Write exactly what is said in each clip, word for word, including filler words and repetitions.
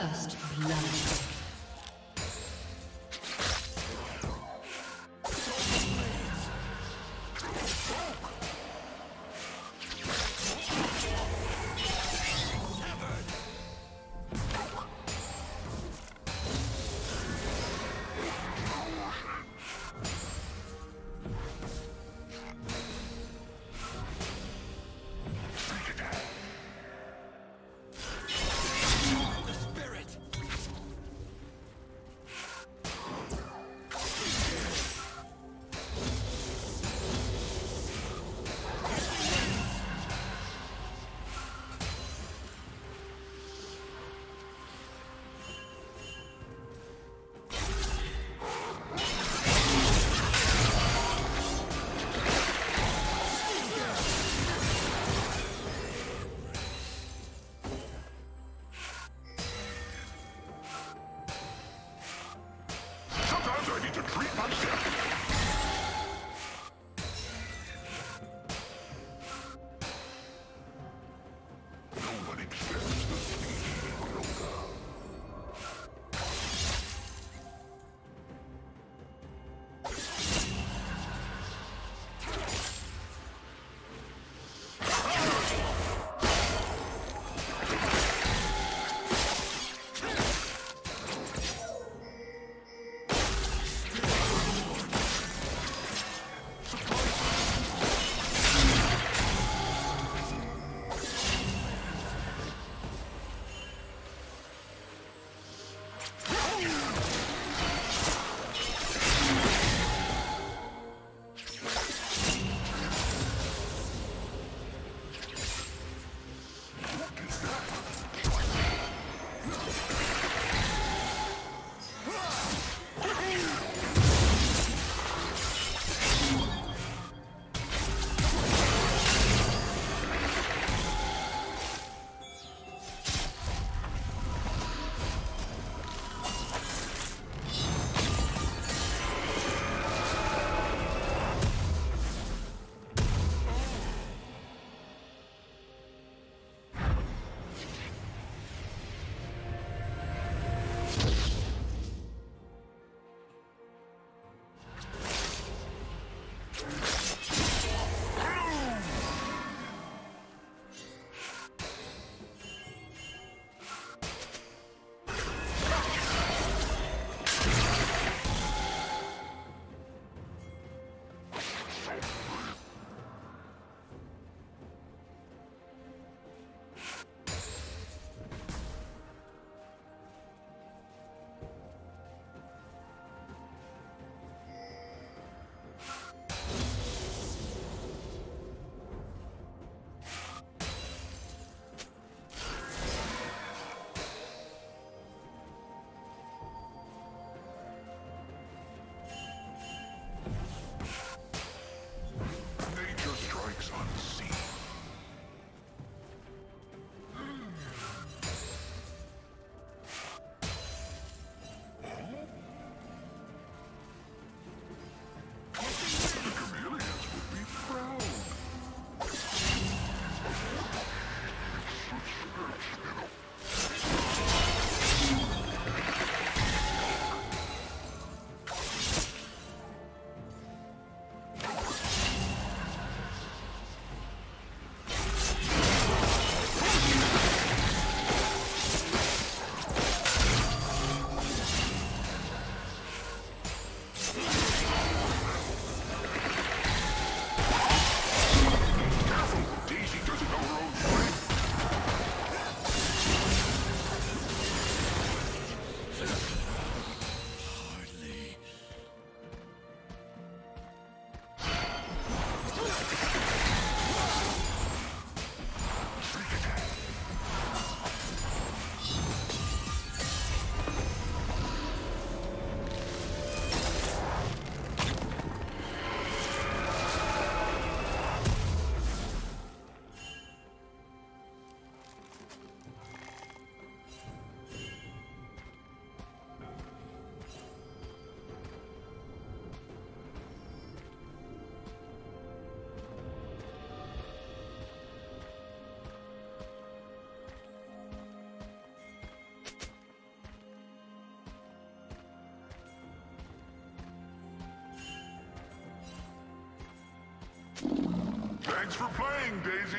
First blood. Thanks for playing, Daisy.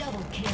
Double kill.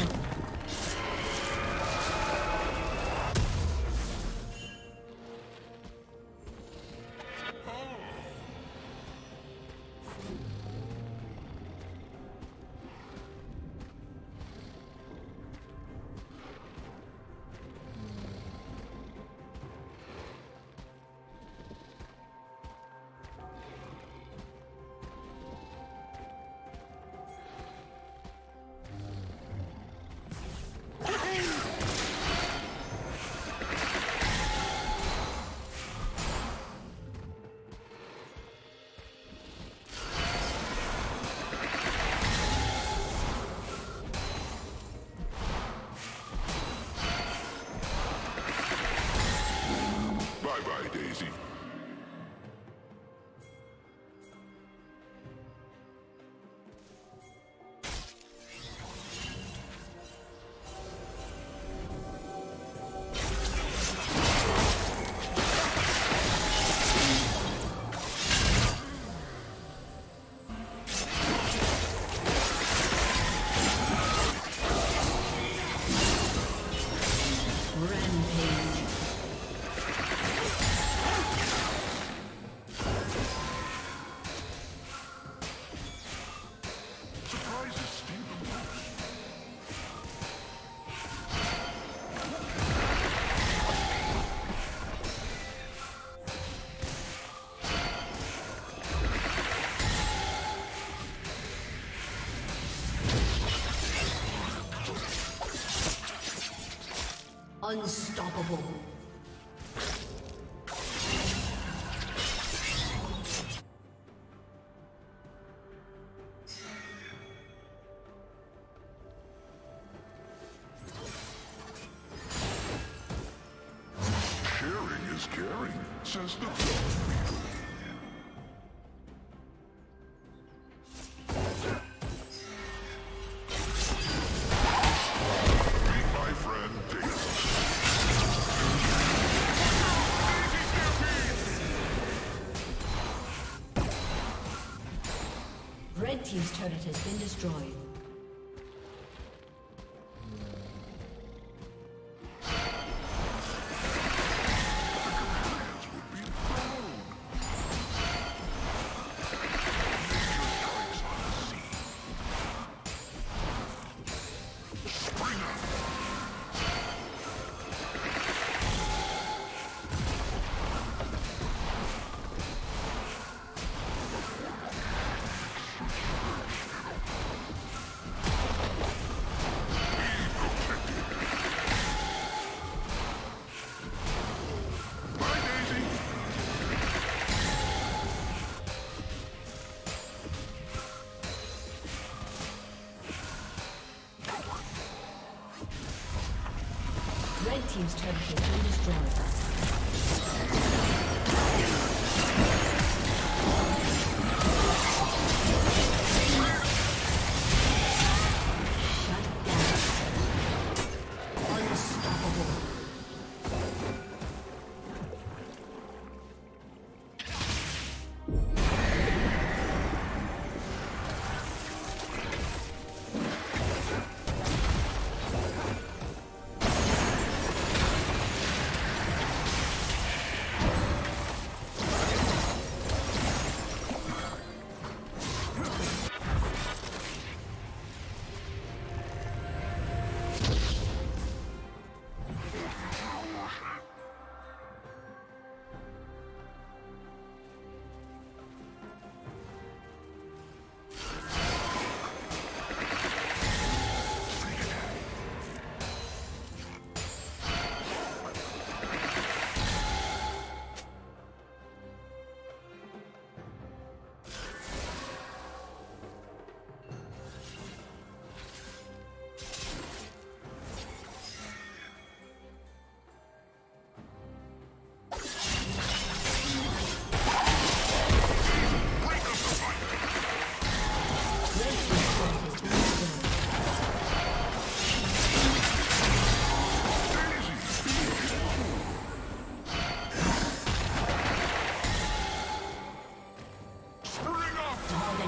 Unstoppable. Sharing is caring, says the people. Team's turret has been destroyed. Team's turret has been destroyed.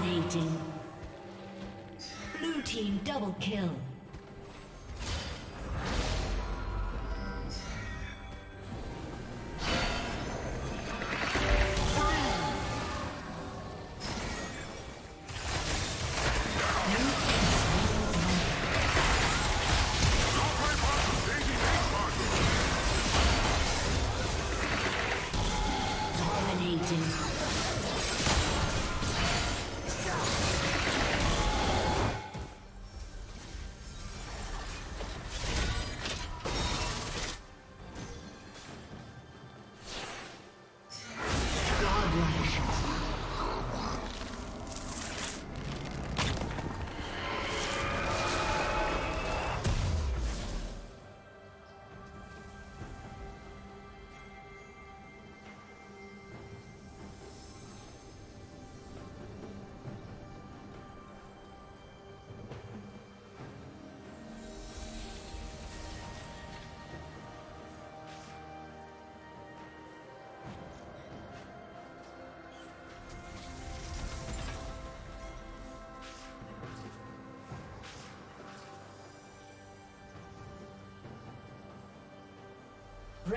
Dominating. Blue team double kill.